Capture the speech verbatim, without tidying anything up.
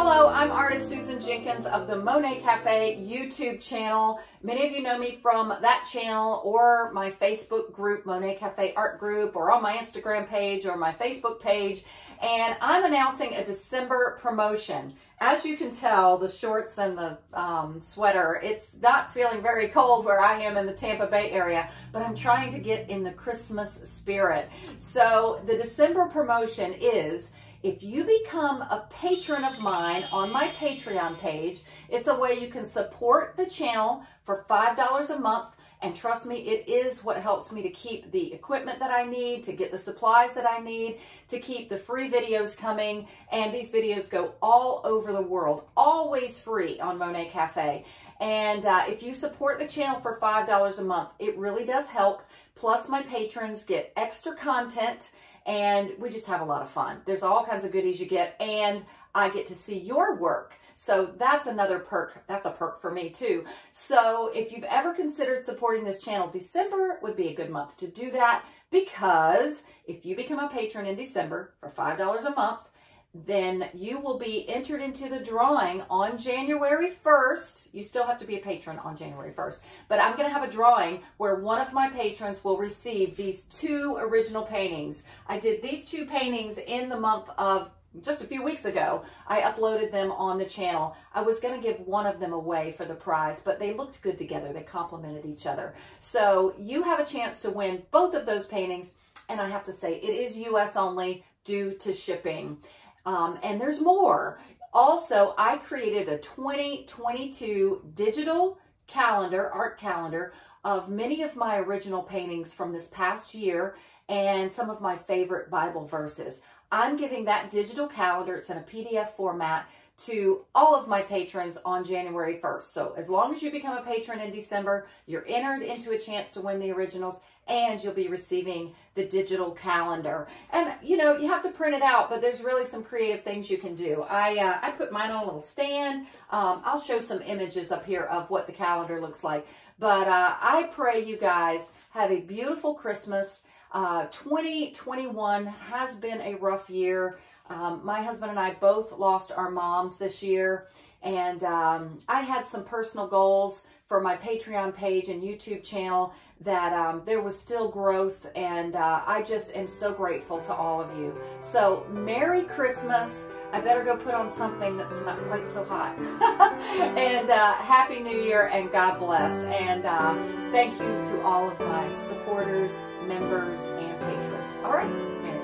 Hello, I'm artist Susan Jenkins of the Monet Cafe YouTube channel. Many of you know me from that channel or my Facebook group, Monet Cafe Art Group, or on my Instagram page or my Facebook page. And I'm announcing a December promotion. As you can tell, the shorts and the um, sweater, it's not feeling very cold where I am in the Tampa Bay area, but I'm trying to get in the Christmas spirit. So the December promotion is, if you become a patron of mine on my Patreon page, it's a way you can support the channel for five dollars a month. And trust me, it is what helps me to keep the equipment that I need, to get the supplies that I need, to keep the free videos coming. And these videos go all over the world, always free on Monet Cafe. And uh, if you support the channel for five dollars a month, it really does help. Plus, my patrons get extra content, and we just have a lot of fun. There's all kinds of goodies you get, and I get to see your work. So that's another perk. That's a perk for me too. So if you've ever considered supporting this channel, December would be a good month to do that, because if you become a patron in December for five dollars a month, then you will be entered into the drawing on January first. You still have to be a patron on January first, but I'm going to have a drawing where one of my patrons will receive these two original paintings. I did these two paintings in the month of just a few weeks ago. I uploaded them on the channel. I was going to give one of them away for the prize, but they looked good together. They complemented each other. So you have a chance to win both of those paintings. And I have to say, it is U S only due to shipping. Um, and there's more. Also, I created a twenty twenty-two digital calendar, art calendar, of many of my original paintings from this past year and some of my favorite Bible verses. I'm giving that digital calendar, it's in a P D F format, to all of my patrons on January first. So as long as you become a patron in December, you're entered into a chance to win the originals, and you'll be receiving the digital calendar. And you know, you have to print it out, but there's really some creative things you can do. I, uh, I put mine on a little stand. Um, I'll show some images up here of what the calendar looks like. But uh, I pray you guys have a beautiful Christmas. Uh, twenty twenty-one has been a rough year. Um, my husband and I both lost our moms this year, and um, I had some personal goals for my Patreon page and YouTube channel that um, there was still growth, and uh, I just am so grateful to all of you. So Merry Christmas. I better go put on something that's not quite so hot. And uh, Happy New Year, and God bless. And uh, thank you to all of my supporters, members, and patrons. All right.